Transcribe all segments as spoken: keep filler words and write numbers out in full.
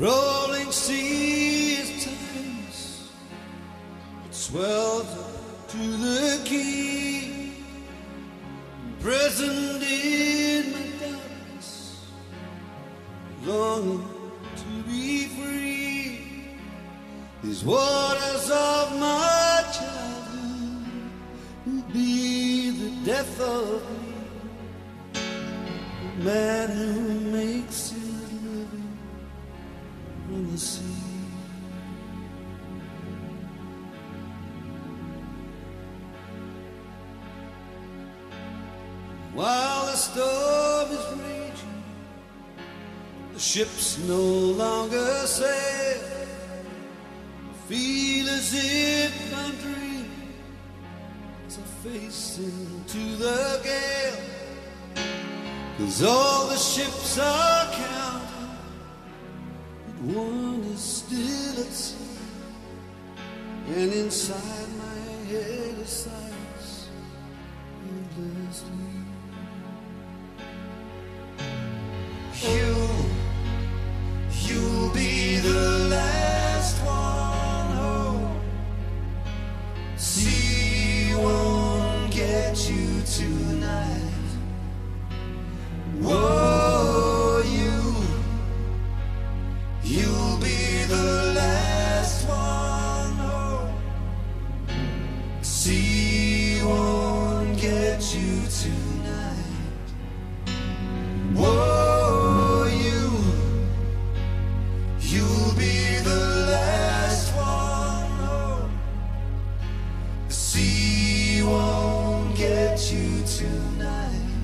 rolling seas times it swells up to the key, imprisoned in my darkness, longing to be free. These waters of my childhood will be the death of me. The man who makes it the sea. While the storm is raging, the ships no longer sail. I feel as if I'm dreaming as I face into the gale, 'cause all the ships are counted, one is still at sea, and inside my head is silence endlessly. You, you'll be the last one home. Sea won't get you tonight. Whoa. You'll be the last one home. Sea won't get you tonight. Whoa, you, you'll be the last one home. The sea won't get you tonight.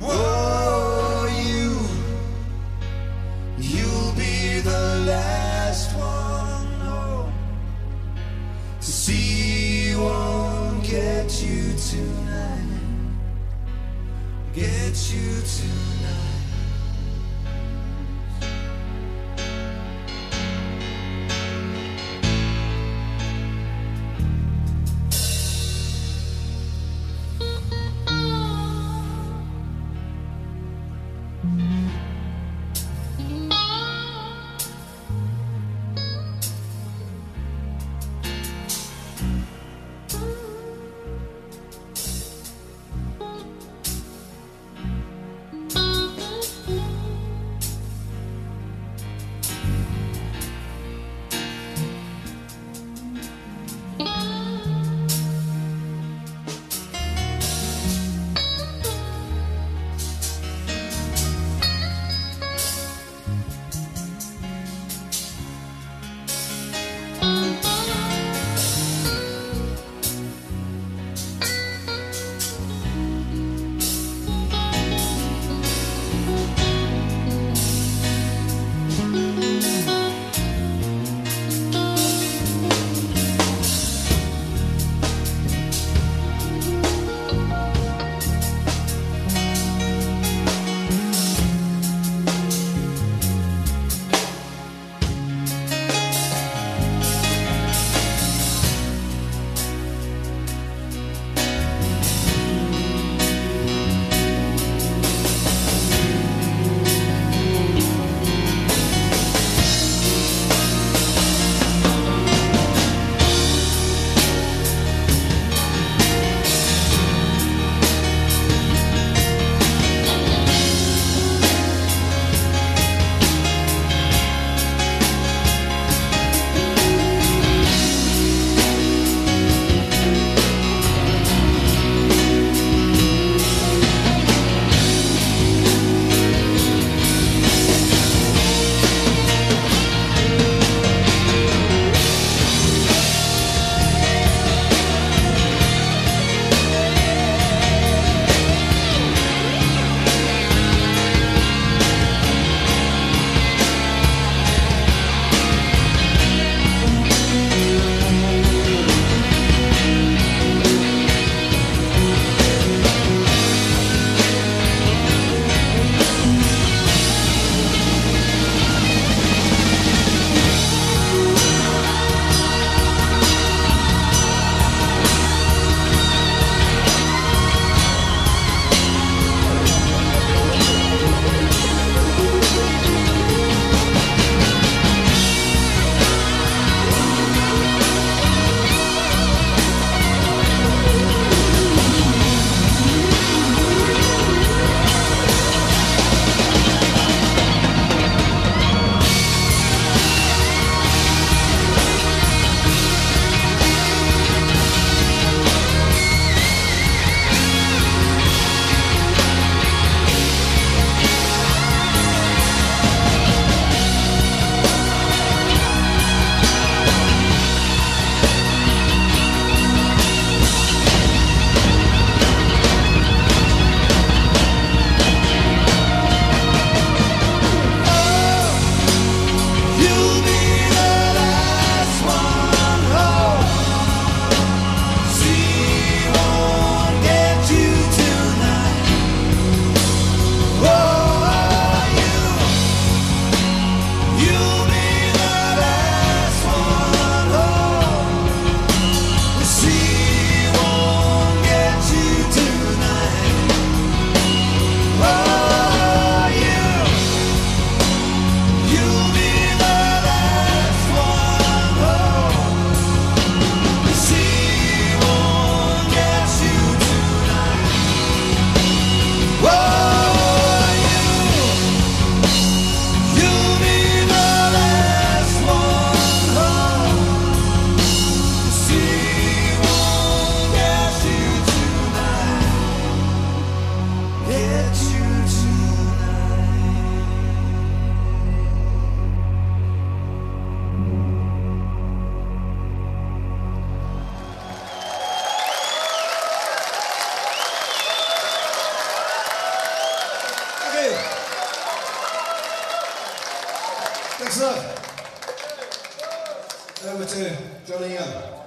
Whoa. Last one home. The sea won't get you tonight. Get you tonight. Serve. Over to Johnny Young.